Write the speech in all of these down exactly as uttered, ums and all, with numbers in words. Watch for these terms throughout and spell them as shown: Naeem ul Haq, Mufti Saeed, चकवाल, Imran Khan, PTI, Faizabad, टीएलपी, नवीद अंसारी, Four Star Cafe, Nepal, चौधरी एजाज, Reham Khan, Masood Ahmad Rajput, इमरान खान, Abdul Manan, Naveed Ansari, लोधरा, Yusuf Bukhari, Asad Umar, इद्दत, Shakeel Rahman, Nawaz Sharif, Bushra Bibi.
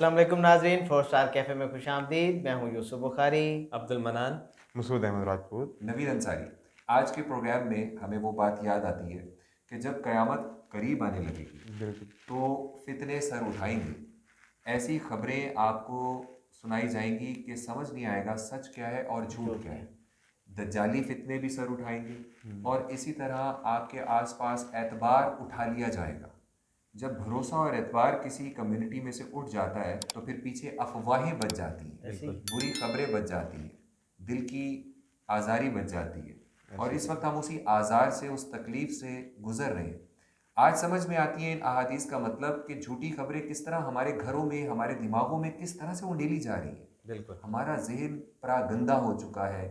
अस्सलाम वालेकुम नाजरीन, फोर स्टार कैफ़े में खुश आमदीद। मैं हूँ यूसुफ बुखारी, अब्दुल मनान, मसूद अहमद राजपूत, नवीद अंसारी। आज के प्रोग्राम में हमें वो बात याद आती है कि जब क़यामत करीब आने लगेगी तो फितने सर उठाएंगे। ऐसी खबरें आपको सुनाई जाएंगी कि समझ नहीं आएगा सच क्या है और झूठ क्या है। दज्जाली फितने भी सर उठाएंगे और इसी तरह आपके आसपास एतबार उठा लिया जाएगा। जब भरोसा और एतबार किसी कम्युनिटी में से उठ जाता है तो फिर पीछे अफवाहें बच जाती हैं, बुरी खबरें बच जाती हैं, दिल की आज़ारी बच जाती है। और इस वक्त हम उसी आज़ार से, उस तकलीफ़ से गुजर रहे हैं। आज समझ में आती है इन अहादीस का मतलब कि झूठी खबरें किस तरह हमारे घरों में, हमारे दिमागों में किस तरह से उंडेली जा रही है। बिल्कुल हमारा जहन पूरा गंदा हो चुका है,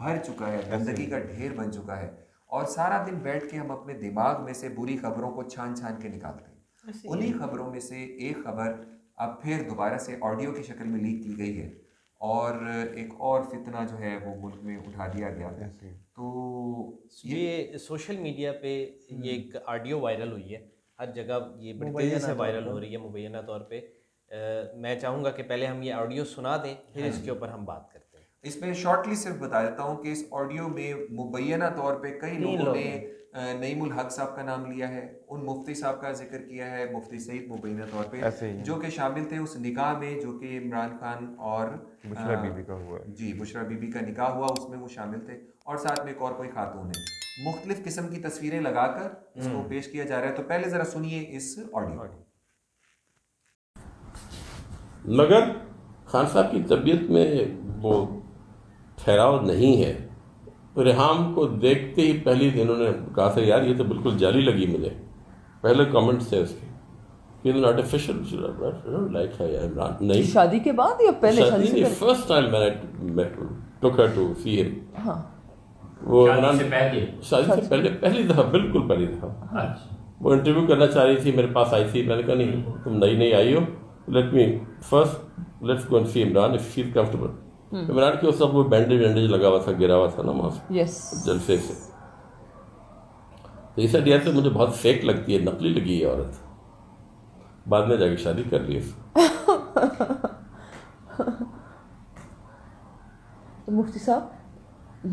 भर चुका है, गंदगी का ढेर बन चुका है। और सारा दिन बैठ के हम अपने दिमाग में से बुरी खबरों को छान छान के निकालते हैं। उन्हीं खबरों में से एक खबर अब फिर दोबारा से ऑडियो की शक्ल में लीक की गई है और एक और फितना जो है वो मुल्क में उठा दिया गया। तो ये, ये सोशल मीडिया पे ये एक ऑडियो वायरल हुई है, हर जगह ये बड़ी तेज़ी से वायरल हो रही है मुबैना तौर पे। आ, मैं चाहूँगा कि पहले हम ये ऑडियो सुना दें, फिर इसके ऊपर हम बात करते हैं। इसमें शॉर्टली सिर्फ बता देता हूँ कि इस ऑडियो में मुबैना तौर पे कई लोगों ने नईम उल हक साहब का नाम लिया है, उन मुफ्ती साहब का जिक्र किया है, मुफ्ती सईद मुबैना तौर पे जो कि शामिल थे उस निकाह में जो कि इमरान खान और बुशरा बीबी का हुआ, जी बुशरा बीबी का निकाह हुआ, उसमें वो शामिल थे। और साथ में एक और कोई खातून है। मुख्तलिफ किस्म की तस्वीरें लगाकर इसको पेश किया जा रहा है। तो पहले जरा सुनिए इस ऑडियो। मगर खान साहब की तबीयत में वो ठहराव नहीं है। रेहाम को देखते ही पहले दिन उन्होंने कहा था यार ये तो बिल्कुल जाली लगी मुझे। पहले कमेंट्स थे उसके कि तो आर्टिफिशियल लाइक है इमरान। नहीं, शादी के बाद या पहले? शादी नहीं, फर्स्ट टाइम मैंने टुक हर टू सी हिम। हाँ, वो इमरान से पहले, शादी से पहले पहली दफ़ा, बिल्कुल पहली दफ़ा वो इंटरव्यू करना चाह रही थी, मेरे पास आई थी। मैंने कहा नहीं तुम नई नई आई हो, let me first let's go and see Imran if feel comfortable. Imran के उस सब वो बैंडेज वैंडेज लगा हुआ था, गिरा हुआ था ना वहाँ से जलसे से। तो इसे दिया तो मुझे बहुत फेक लगती है, नकली लगी है औरत। बाद में जाके शादी कर ली उसने। तो मुफ्ती साहब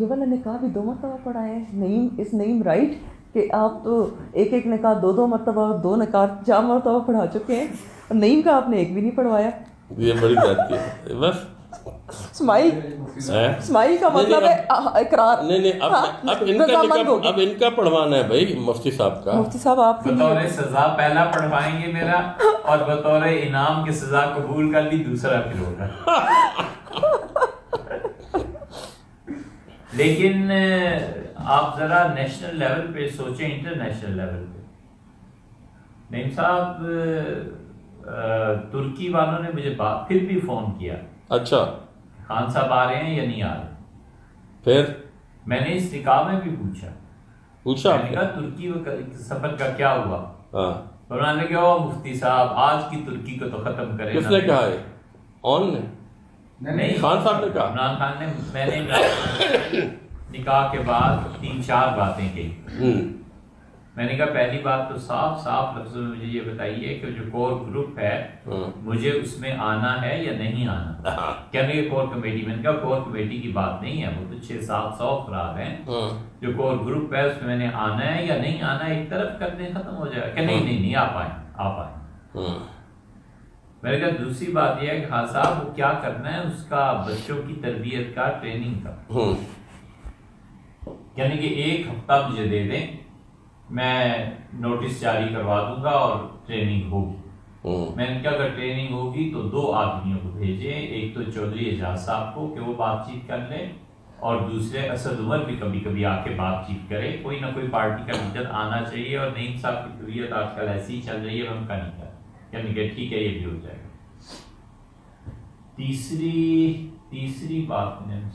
ये वाला निकाह भी दो मरतबा पढ़ा है नईम, इस नईम राइट कि आप तो एक एक निकाह दो दो मरतबा, दो निकाह चार मरतबा पढ़ा चुके हैं और नईम का आपने एक भी नहीं पढ़वाया। ये बड़ी बात है। बस स्माइल स्माइल का मतलब है इकरार। नहीं नहीं, अब अब इनका अब इनका पढ़वाना है भाई मुफ्ती साहब का। मुफ्ती साहब आप बतौर सजा पहला पढ़वाएंगे मेरा और बतौर इनाम की सजा कबूल कर ली दूसरा फिर होगा। लेकिन आप जरा नेशनल लेवल पे सोचें, इंटरनेशनल लेवल पे। नईम साहब तुर्की वालों ने मुझे बात फिर भी फोन किया, अच्छा खान साहब आ रहे हैं या नहीं आ रहे। फिर मैंने इस निकाह में भी पूछा पूछा मैंने कहा तुर्की सफर का क्या हुआ। उन्होंने कहा मुफ्ती साहब आज की तुर्की को तो खत्म करें। किसने कहा है? ऑन ने नहीं, नहीं खान साहब ने कहा। इमरान खान ने मैंने निकाह के बाद तीन चार बातें कही। मैंने कहा पहली बात तो साफ साफ लफ्जों में मुझे ये बताइए कि जो कोर ग्रुप है मुझे उसमें आना है या नहीं आना। क्या नहीं कोर कमेटी? मैंने कहा कोर कमेटी की बात नहीं है, वो तो छह सात सौ अफराद हैं, जो कोर ग्रुप है उसमें मैंने आना है या नहीं आना, एक तरफ कर दें खत्म हो जाएगा। क्या नहीं नहीं नहीं आप आए आप आए। मैंने कहा दूसरी बात यह है कि खान साहब वो क्या करना है उसका, बच्चों की तरबियत का, ट्रेनिंग का, यानी कि एक हफ्ता मुझे दे दें, मैं नोटिस जारी करवा दूंगा और ट्रेनिंग होगी। मैंने कहा अगर ट्रेनिंग होगी तो दो आदमियों को भेजें, एक तो चौधरी एजाज साहब को कि वो बातचीत कर लें और दूसरे असद उमर भी कभी कभी आके बातचीत करें। कोई ना कोई पार्टी का लीडर आना चाहिए। और नईम साहब की तबीयत आजकल ऐसी ही चल रही है, हम का नहीं कर यानी कि ठीक है ये भी हो जाएगा। तीसरी तीसरी बात मैंने,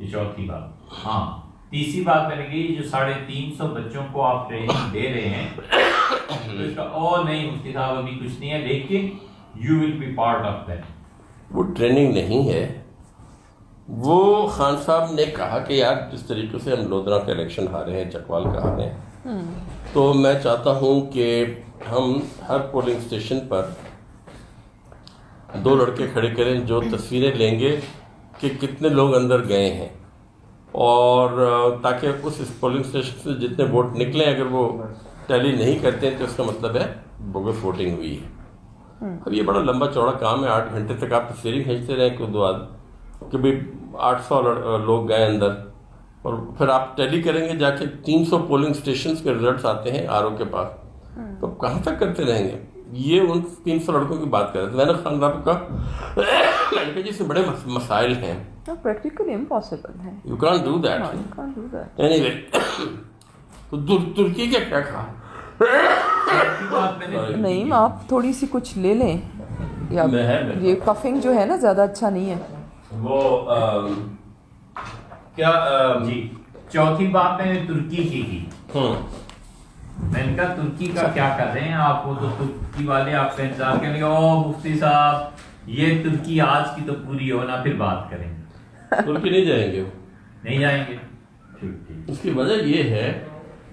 ये चौथी बात, हाँ तीसरी बात मैंने कही जो साढ़े तीन सौ बच्चों को आप ट्रेनिंग दे रहे हैं तो इसका ओ नहीं मुफ्ती साहब अभी कुछ नहीं है लेकिन you will be part of that. वो ट्रेनिंग नहीं है, वो खान साहब ने कहा कि यार जिस तरीके से हम लोधरा का इलेक्शन हारे हैं, चकवाल का हारे हैं, तो मैं चाहता हूँ कि हम हर पोलिंग स्टेशन पर दो लड़के खड़े करें जो तस्वीरें लेंगे कि कितने लोग अंदर गए हैं, और ताकि उस पोलिंग स्टेशन से जितने वोट निकले अगर वो टैली नहीं करते हैं तो उसका मतलब है बोगस वोटिंग हुई है। अब ये बड़ा लंबा चौड़ा काम है, आठ घंटे तक आप तस्वीरें खींचते रहें कि दो आदमी कि भाई आठ सौ लोग गए अंदर, और फिर आप टैली करेंगे जाके तीन सौ पोलिंग स्टेशन के रिजल्ट आते हैं आर ओ के पास, तो कहाँ तक करते रहेंगे। ये उन तीन सौ लड़कों की बात कर रहे थे। मैंने खान साहब का जिससे बड़े मसाइल हैं, प्रैक्टिकली इम्पॉसिबल है, you can do that anyway. तो तुर्की क्या क्या कहा नहीं, आप थोड़ी सी कुछ ले लें, या ये कफिंग जो है ना ज़्यादा अच्छा नहीं है वो आ, क्या आ, जी चौथी बात मैंने तुर्की की की मैंने कहा तुर्की का क्या कर रहे हैं आप, वो तो तुर्की वाले आपका इंतजार करेंगे, ओ मुफ्ती साहब ये तुर्की आज की तो पूरी हो ना, फिर बात करेंगे। तुर्की नहीं जाएंगे, नहीं जाएंगे। उसकी वजह ये है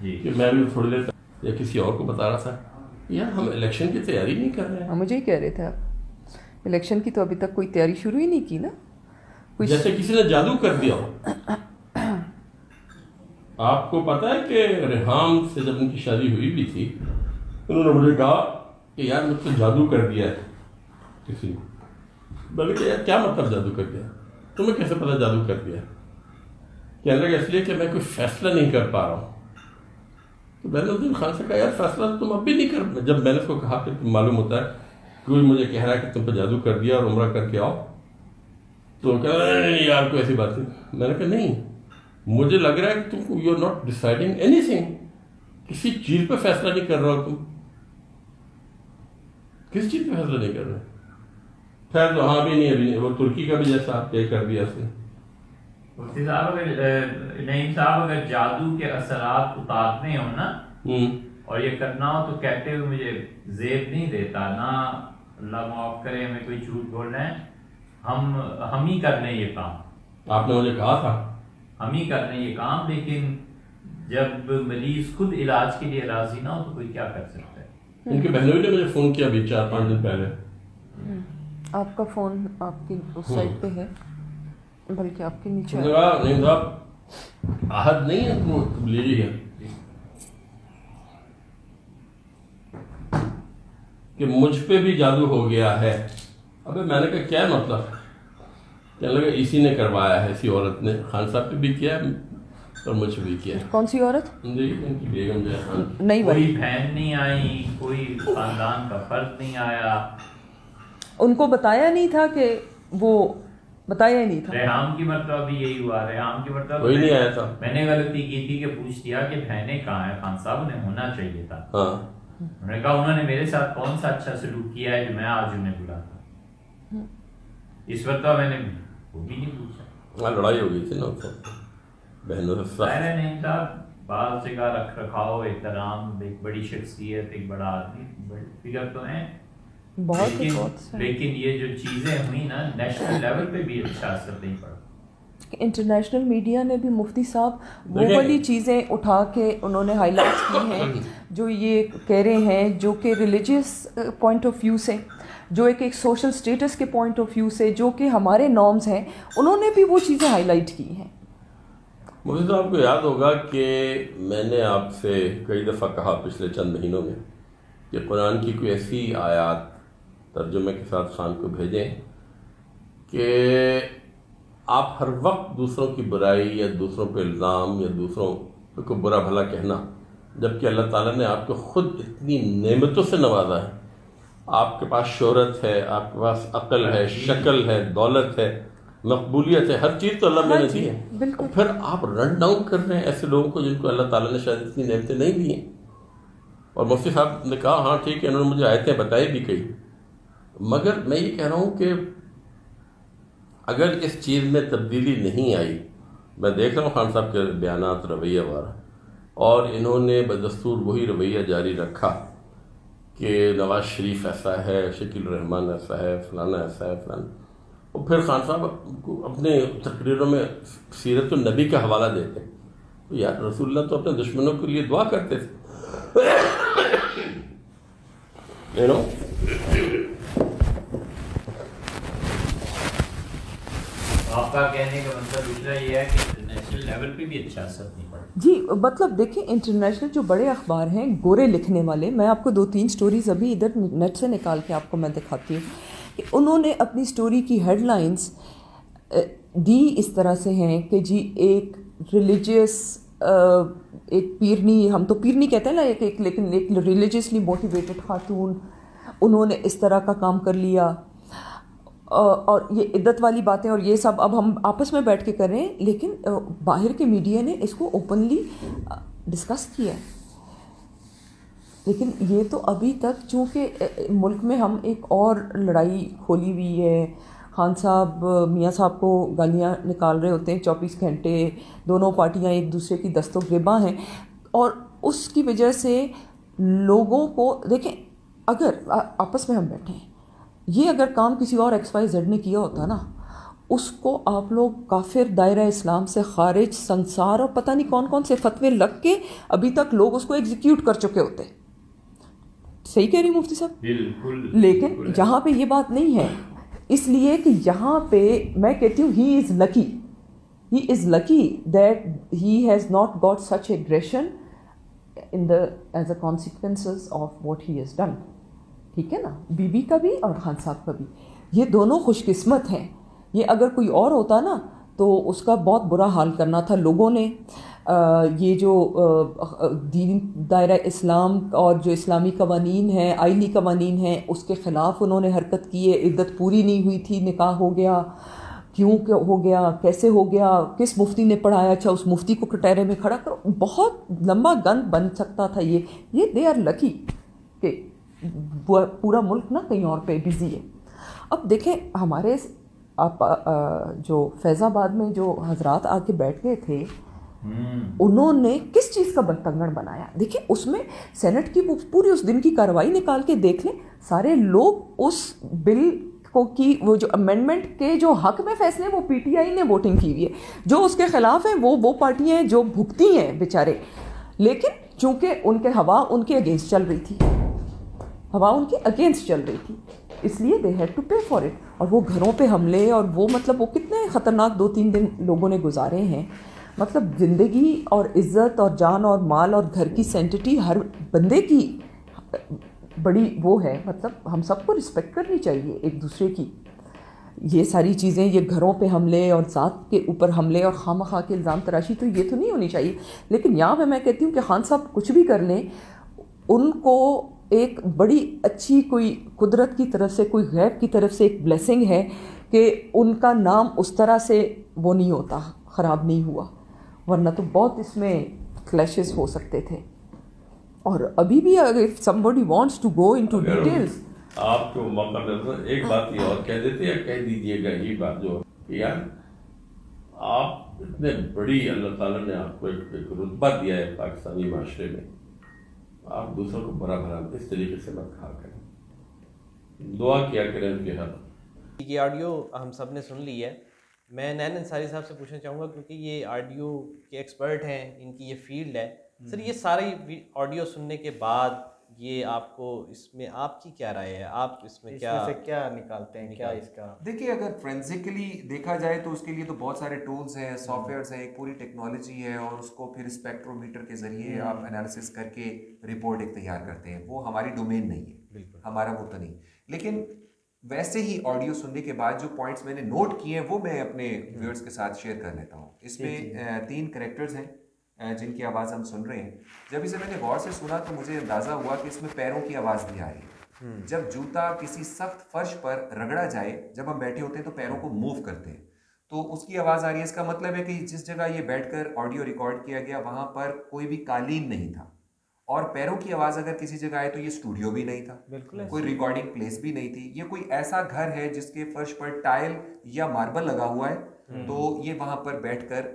कि मैं भी थोड़ी देर या किसी और को बता रहा था, यार हम इलेक्शन की तैयारी नहीं कर रहे हैं। मुझे ही कह रहे थे आप इलेक्शन की तो अभी तक कोई तैयारी शुरू ही नहीं की ना, जैसे किसी ने जादू कर दिया हो। आपको पता है कि रेहाम से जब उनकी शादी हुई भी थी, उन्होंने मुझे कहा कि यार मुझसे जादू कर दिया है किसी ने। मैंने कहा यार क्या मतलब जादू कर दिया, तुम्हें कैसे पता जादू कर दिया? कह रहा इसलिए कि मैं कोई फैसला नहीं कर पा रहा हूँ। तो मैंने उस दिन खान से कहा यार फैसला तुम अब भी नहीं कर, जब मैंने उसको कहा कि तुम मालूम होता है कोई मुझे कह रहा है कि तुम पर जादू कर दिया और उम्रा करके आओ, तो कह रहा है यार कोई ऐसी बात नहीं। मैंने कहा नहीं, मुझे लग रहा है कि तुम you are not deciding anything, किसी चीज़ पे फैसला नहीं कर रहा हो, तुम किस चीज़ पे फैसला नहीं कर रहे। खैर तो हाँ भी नहीं अभी नहीं। वो तुर्की का भी जैसा आप तय कर दिया से। मुफ्ती साहब अगर नईम साहब अगर जादू के असरात उतारने हो ना और ये करना हो तो कहते हुए मुझे जेब नहीं देता ना, अल्लाह माफ करे हमें कोई झूठ बोलना है, हम हम ही कर रहे हैं ये काम। आपने मुझे कहा था हम ही कर रहे हैं ये काम, लेकिन जब मरीज खुद इलाज के लिए राजी ना हो तो कोई क्या कर सकता है। इनके बहनों ने मुझे फोन किया अभी चार पाँच दिन पहले, आपका फोन आपकी उस साइड पे है बल्कि आपके नीचे नहीं साहब आहत नहीं है वो ले लीजिए कि मुझ पे भी जादू हो गया है। अबे मैंने कहा क्या मतलब, क्या लगा इसी ने करवाया है, इसी औरत ने खान साहब पे भी किया और मुझे भी किया। कौन सी औरत? इनकी बेगम जया। नहीं कोई बहन नहीं आई, कोई खानदान का फर्ज नहीं आया, उनको बताया नहीं था कि वो बताया ही नहीं था। रेहाम की मतलब अभी यही हुआ, रेहाम की मतलब कोई नहीं आया था। मैंने गलती की थी कि पूछ दिया कि बहने कहाँ है, खान साहब ने होना चाहिए था। हाँ। उन्होंने कहा उन्होंने मेरे साथ कौन सा अच्छा सलूक किया है जो मैं आज उन्हें बुलाता, इस वक्त मैंने वो भी नहीं पूछा। लड़ाई हो गई थी ना बहनों ने, बाल से का रख रखाव, एहतराम, एक बड़ी शख्सियत, एक बड़ा आदमी, फिगर तो है बहुत लेकिन, बहुत लेकिन ये जो चीज़ें हुई ना नेशनल लेवल पे भी अच्छा असर नहीं पड़ा। इंटरनेशनल मीडिया ने भी मुफ्ती साहब वो वाली चीज़ें उठा के उन्होंने हाईलाइट की हैं जो ये कह रहे हैं, जो कि रिलीजियस पॉइंट ऑफ व्यू से, जो एक एक सोशल स्टेटस के पॉइंट ऑफ व्यू से, जो कि हमारे नॉर्म्स हैं, उन्होंने भी वो चीज़ें हाईलाइट की हैं। मुफ्ती साहब को याद होगा कि मैंने आपसे कई दफ़ा कहा पिछले चंद महीनों में कि कुरान की कोई ऐसी आयात तर्जुमे के साथ खान को भेजें कि आप हर वक्त दूसरों की बुराई या दूसरों पर इल्ज़ाम या दूसरों को बुरा भला कहना, जबकि अल्लाह ताला ने आपको ख़ुद इतनी नेमतों से नवाजा है। आपके पास शोहरत है, आपके पास अकल है, शक्ल है, दौलत है, मकबूलियत है, हर चीज़ तो अल्लाह ने दी है, और फिर आप रन डाउन कर रहे हैं ऐसे लोगों को जिनको अल्लाह ताला ने शायद इतनी नेमतें नहीं दी हैं। और मुफ्ती साहब ने कहा हाँ ठीक है, उन्होंने मुझे आयतें बताई भी कई, मगर मैं ये कह रहा हूँ कि अगर इस चीज़ में तब्दीली नहीं आई, मैं देख रहा हूँ खान साहब के बयानात रवैया वाला, और इन्होंने बदस्तूर वही रवैया जारी रखा कि नवाज शरीफ ऐसा है, शकील रहमान ऐसा है, फलाना ऐसा है, फलाना। और फिर खान साहब अपने तकरीरों में सीरतुन नबी का हवाला देते हैं, तो यार रसूलुल्लाह तो अपने दुश्मनों के लिए दुआ करते थे, you know? आपका कहने का मतलब दूसरा ये है कि इंटरनेशनल लेवल पे भी अच्छा असर नहीं पड़ा जी। मतलब देखें, इंटरनेशनल जो बड़े अखबार हैं, गोरे लिखने वाले, मैं आपको दो तीन स्टोरीज़ अभी इधर नेट से निकाल के आपको मैं दिखाती हूँ कि उन्होंने अपनी स्टोरी की हेडलाइंस दी इस तरह से हैं कि जी एक रिलीजियस, एक पीरनी, हम तो पीरनी कहते हैं ना, एक एक लेकिन एक रिलीजियसली मोटिवेटेड खातून, उन्होंने इस तरह का काम कर लिया, और ये इद्दत वाली बातें और ये सब अब हम आपस में बैठ के कर रहे हैं, लेकिन बाहर के मीडिया ने इसको ओपनली डिस्कस किया। लेकिन ये तो अभी तक, चूँकि मुल्क में हम एक और लड़ाई खोली हुई है, खान साहब मियाँ साहब को गालियाँ निकाल रहे होते हैं चौबीस घंटे, दोनों पार्टियाँ एक दूसरे की दस्तों गिरबा हैं, और उसकी वजह से लोगों को देखें, अगर आपस में हम बैठे हैं, ये अगर काम किसी और एक्स वाई जेड ने किया होता ना, उसको आप लोग काफिर, दायरा इस्लाम से खारिज, संसार और पता नहीं कौन कौन से फतवे लग के अभी तक लोग उसको एग्जीक्यूट कर चुके होते। सही कह रही हूँ मुफ्ती साहब? बिल्कुल। लेकिन यहाँ पे ये बात नहीं है, इसलिए कि यहाँ पे मैं कहती हूँ he is lucky, he is lucky that he has not got such aggression in the age a consequences of what he is done. ठीक है ना? बीबी का भी और खान साहब का भी, ये दोनों खुशकिस्मत हैं। ये अगर कोई और होता ना तो उसका बहुत बुरा हाल करना था लोगों ने। आ, ये जो आ, दीन दायरा इस्लाम और जो इस्लामी कवानीन हैं, आइली कवानीन हैं, उसके ख़िलाफ़ उन्होंने हरकत की है। इद्दत पूरी नहीं हुई थी, निकाह हो गया, क्यों क्यों हो गया, कैसे हो गया, किस मुफ्ती ने पढ़ाया, अच्छा उस मुफ्ती को कटहरे में खड़ा करो, बहुत लंबा गंद बन सकता था ये। ये दे आर लकी कि पूरा मुल्क ना कहीं और पे बिज़ी है। अब देखें, हमारे आप आ, आ, जो फैज़ाबाद में जो हजरात आके बैठ गए थे, उन्होंने किस चीज़ का बतंगड़ बनाया देखिए। उसमें सेनेट की पूरी उस दिन की कार्रवाई निकाल के देख लें, सारे लोग उस बिल को की वो जो अमेंडमेंट के जो हक में फैसले, वो पीटीआई ने वोटिंग की हुई है, जो उसके ख़िलाफ़ हैं वो वो पार्टियाँ हैं जो भुगती हैं बेचारे। लेकिन चूँकि उनके हवा उनके अगेंस्ट चल रही थी, हवा उनके अगेंस्ट चल रही थी, इसलिए they had to pay for it. और वो घरों पे हमले और वो, मतलब वो कितने ख़तरनाक दो तीन दिन लोगों ने गुजारे हैं। मतलब ज़िंदगी और इज़्ज़त और जान और माल और घर की सेंटिटी हर बंदे की बड़ी वो है। मतलब हम सबको रिस्पेक्ट करनी चाहिए एक दूसरे की। ये सारी चीज़ें, ये घरों पे हमले और ज़ात के ऊपर हमले और खामखा के इल्ज़ाम तराशी, तो ये तो नहीं होनी चाहिए। लेकिन यहाँ पर मैं कहती हूँ कि खान साहब कुछ भी कर लें, उनको एक बड़ी अच्छी कोई कुदरत की तरफ से, कोई गैब की तरफ से एक ब्लेसिंग है कि उनका नाम उस तरह से वो नहीं होता, ख़राब नहीं हुआ, वरना तो बहुत इसमें क्लैशेस हो सकते थे। और अभी भी अगर somebody wants to go into details, आपको मौका मिलता है, एक बात ये और कह देते हैं, कह दीजिएगा ये बात जो यार, आप इतने बड़ी, अल्लाह ताला ने आपको एक, एक रुतबा दिया है पाकिस्तानी माशरे में, आप दूसरों को बड़ा भला इस तरीके से मत खा करें, दुआ किया करें उनके हक। ये ऑडियो हम सब ने सुन ली है। मैं नैन अंसारी साहब से पूछना चाहूँगा, क्योंकि ये ऑडियो के एक्सपर्ट हैं, इनकी ये फील्ड है। सर, ये सारी ऑडियो सुनने के बाद ये आपको, इसमें आपकी क्या राय है? आप इसमें क्या इसमें से क्या निकालते हैं, क्या इसका? देखिए, अगर फोरेंसिकली देखा जाए तो उसके लिए तो बहुत सारे टूल्स हैं, सॉफ्टवेयर्स हैं, एक पूरी टेक्नोलॉजी है, और उसको फिर स्पेक्ट्रोमीटर के जरिए आप एनालिसिस करके रिपोर्ट एक तैयार करते हैं। वो हमारी डोमेन नहीं है, हमारा वो तो नहीं। लेकिन वैसे ही ऑडियो सुनने के बाद जो पॉइंट्स मैंने नोट किए हैं वो मैं अपने व्यूअर्स के साथ शेयर कर लेता हूँ। इसमें तीन कैरेक्टर्स हैं जिनकी आवाज़ हम सुन रहे हैं। जब इसे मैंने गौर से सुना तो मुझे अंदाज़ा हुआ कि इसमें पैरों की आवाज़ भी आ रही है। जब जूता किसी सख्त फर्श पर रगड़ा जाए, जब हम बैठे होते हैं तो पैरों को मूव करते हैं, तो उसकी आवाज़ आ रही है। इसका मतलब है कि जिस जगह ये बैठकर ऑडियो रिकॉर्ड किया गया वहाँ पर कोई भी कालीन नहीं था, और पैरों की आवाज़ अगर किसी जगह आए तो ये स्टूडियो भी नहीं था, कोई रिकॉर्डिंग प्लेस भी नहीं थी। ये कोई ऐसा घर है जिसके फर्श पर टाइल या मार्बल लगा हुआ है, तो ये वहाँ पर बैठ कर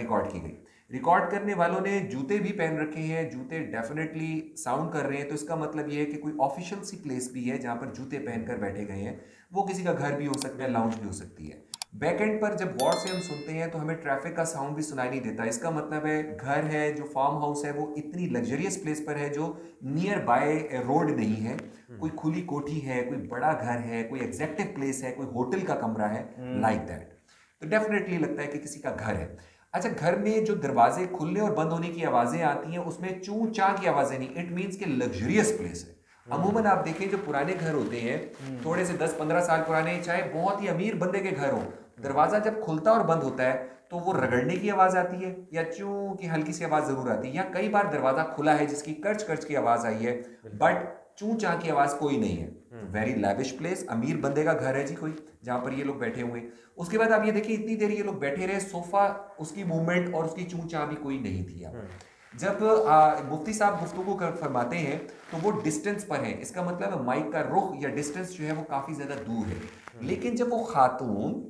रिकॉर्ड की गई। रिकॉर्ड करने वालों ने जूते भी पहन रखे हैं, जूते डेफिनेटली साउंड कर रहे हैं, तो इसका मतलब ये है कि कोई ऑफिशियल सी प्लेस भी है जहाँ पर जूते पहनकर बैठे गए हैं। वो किसी का घर भी हो सकता है, लाउंज भी हो सकती है। बैक एंड पर जब गौर से हम सुनते हैं तो हमें ट्रैफिक का साउंड भी सुनाई नहीं देता। इसका मतलब है घर है, जो फार्म हाउस है, वो इतनी लग्जरियस प्लेस पर है जो नियर बाय रोड नहीं है, कोई खुली कोठी है, कोई बड़ा घर है, कोई एग्जेक्टिव प्लेस है, कोई होटल का कमरा है, लाइक दैट। तो डेफिनेटली लगता है कि किसी का घर है। अच्छा, घर में जो दरवाजे खुलने और बंद होने की आवाज़ें आती हैं उसमें चू चा की आवाज़ें नहीं, इट मीन्स कि लग्जरियस प्लेस है। अमूमन आप देखें जो पुराने घर होते हैं, थोड़े से दस पंद्रह साल पुराने, चाहे बहुत ही अमीर बंदे के घर हो, दरवाज़ा जब खुलता और बंद होता है तो वो रगड़ने की आवाज़ आती है या चू की हल्की सी आवाज़ ज़रूर आती है, या कई बार दरवाज़ा खुला है जिसकी कर्च कर्च की आवाज़ आई है बट चू चा की आवाज़ कोई नहीं है। वेरी लैविश प्लेस, अमीर बंदे का घर है जी कोई, जहाँ पर ये लोग बैठे हुए। उसके बाद आप ये देखिए इतनी देर ये लोग बैठे रहे, सोफ़ा, उसकी मूवमेंट और उसकी चू चा भी कोई नहीं थी। जब आ, मुफ्ती साहब गुफ्तगू कर फरमाते हैं तो वो डिस्टेंस पर है, इसका मतलब है माइक का रुख या डिस्टेंस जो है वो काफ़ी ज़्यादा दूर है। लेकिन जब वो खातून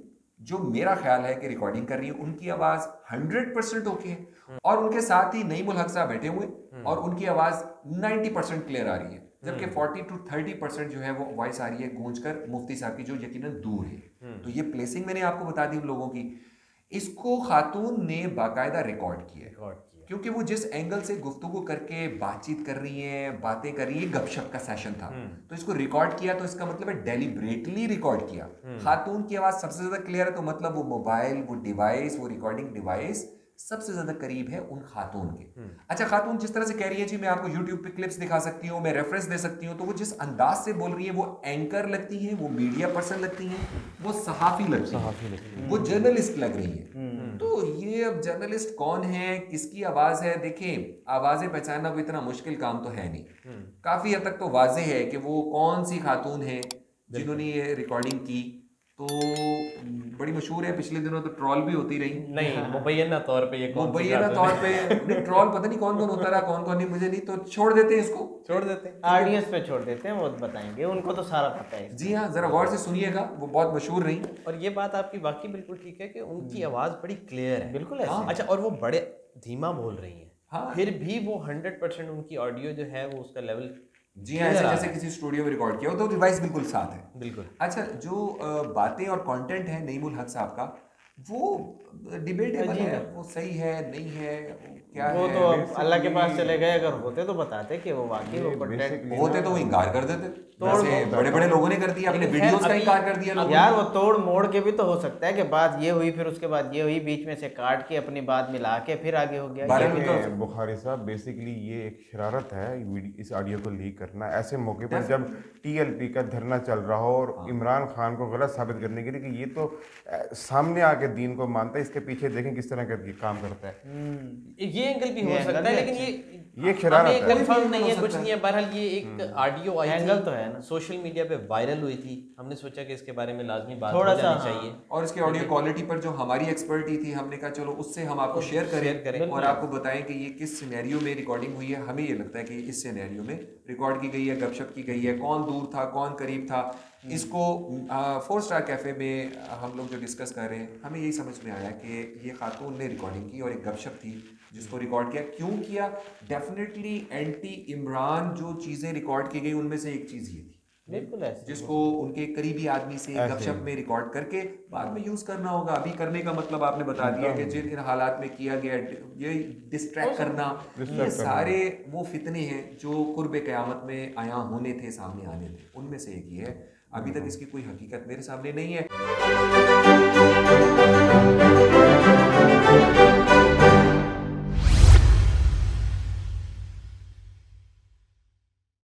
जो मेरा ख्याल है कि रिकॉर्डिंग कर रही है, उनकी आवाज़ हंड्रेड परसेंट ओके है और उनके साथ ही नईम उल हक साहब बैठे हुए और उनकी आवाज़ नाइन्टी परसेंट क्लियर आ रही है, जबकि चालीस टू तीस परसेंट जो है वो वॉइस आ रही है गूंज कर मुफ्ती साहब की, जो यकीनन दूर है। तो ये प्लेसिंग मैंने आपको बता दी उन लोगों की, इसको खातून ने बाकायदा रिकॉर्ड किया है, क्योंकि वो जिस एंगल से गुफ्तगू करके बातचीत कर रही हैं, बातें कर रही हैं, गपशप का सेशन था तो इसको रिकॉर्ड किया, तो इसका मतलब है डेलिब्रेटली रिकॉर्ड किया। खातून की आवाज़ सबसे ज़्यादा क्लियर है तो मतलब वो मोबाइल, वो डिवाइस, वो रिकॉर्डिंग डिवाइस सबसे ज़्यादा करीब है उन खातून के। अच्छा, खातून जिस तरह से कह रही है जी मैं आपको यूट्यूब पे क्लिप्स दिखा सकती हूँ, मैं रेफरेंस दे सकती हूँ, तो वो जिस अंदाज से बोल रही है वो एंकर लगती है, वो मीडिया पर्सन लगती है, वो सहाफ़ी लगती है, वो जर्नलिस्ट लग रही है। तो ये अब जर्नलिस्ट कौन है, किसकी आवाज़ है, देखें आवाज़ें पहचानना कोई इतना मुश्किल काम तो है नहीं, काफ़ी हद तक तो वाजे है कि वो कौन सी खातून है जिन्होंने ये रिकॉर्डिंग की। तो बड़ी मशहूर है, पिछले दिनों तो ट्रॉल भी होती रही, नहीं मुबैना तौर पे ये मुबैना तौर पे ट्रॉल पता नहीं कौन कौन होता रहा, कौन कौन नहीं मुझे नहीं, तो छोड़ देते हैं, इसको छोड़ देते हैं, ऑडियंस पे छोड़ देते हैं, वो बताएंगे, उनको तो सारा पता है। जी हाँ, जरा गौर से सुनिएगा, वो बहुत मशहूर रही। और ये बात आपकी बाकी बिल्कुल ठीक है कि उनकी आवाज़ बड़ी क्लियर है, बिल्कुल। अच्छा, और वो बड़े धीमा बोल रही है, फिर भी वो हंड्रेड परसेंट उनकी ऑडियो जो है वो उसका लेवल, जी हाँ, ऐसे जैसे किसी स्टूडियो में रिकॉर्ड किया हो, तो डिवाइस बिल्कुल साथ है, बिल्कुल। अच्छा, जो बातें और कंटेंट है नईम उल हक साहब का, वो डिबेटेबल है, वो सही है नहीं है, क्या वो है, तो अल्लाह के पास चले गए, अगर होते तो बताते कि वो वाकई वो कंटेंट होते तो वो इंकार कर देते, जैसे बड़े बड़े लोगों ने कर दिया, अपने वीडियोस का इंकार कर दिया यार। वो तोड़ मोड़ के भी तो हो सकता है कि बात ये हुई फिर उसके बाद ये हुई, बीच में से काट के अपनी बात मिला के फिर आगे हो गया। बुखारी साहब बेसिकली ये एक शरारत है इस ऑडियो को लीक करना, ऐसे मौके पर जब टीएलपी का धरना चल रहा हो और इमरान खान को गलत साबित करने के लिए कि ये तो सामने आके दीन को मानता है, इसके पीछे देखें किस तरह करके काम करता है, ये एंगल भी हो सकता है, लेकिन ये ये खिलाफ कंफर्म नहीं है, कुछ नहीं है। बहरहाल ये एक ऑडियो आई एंगल तो है ना, सोशल मीडिया पे वायरल हुई थी, हमने सोचा कि इसके बारे में लाजमी बात हो जानी चाहिए, और इसके ऑडियो क्वालिटी पर जो हमारी एक्सपर्टी थी हमने कहा चलो उससे हम आपको शेयर करें और आपको बताएं कि ये किस सिनेरियो में रिकॉर्डिंग हुई है, हमें ये लगता है कि इस सिनेरियो में रिकॉर्ड की गई है, गपशप की गई है, कौन दूर था कौन करीब था। इसको फोर स्टार कैफ़े में हम लोग जो डिस्कस कर रहे हैं, हमें यही समझ में आया कि ये खातून ने रिकॉर्डिंग की और एक गपशप थी जिसको रिकॉर्ड किया। क्यों किया? डेफिनेटली एंटी इमरान जो चीज़ें रिकॉर्ड की गई उनमें से एक चीज़ ये थी, बिल्कुल, जिसको उनके करीबी आदमी से गपशप में रिकॉर्ड करके बाद में यूज़ करना होगा। अभी करने का मतलब आपने बता दिया कि जिन हालात में किया गया, ये डिस्ट्रैक्ट करना, ये सारे वो फितने हैं जो कुर्ब क़यामत में आया होने थे, सामने आने थे, उनमें से एक ही है। अभी तक इसकी कोई हकीकत मेरे सामने नहीं है।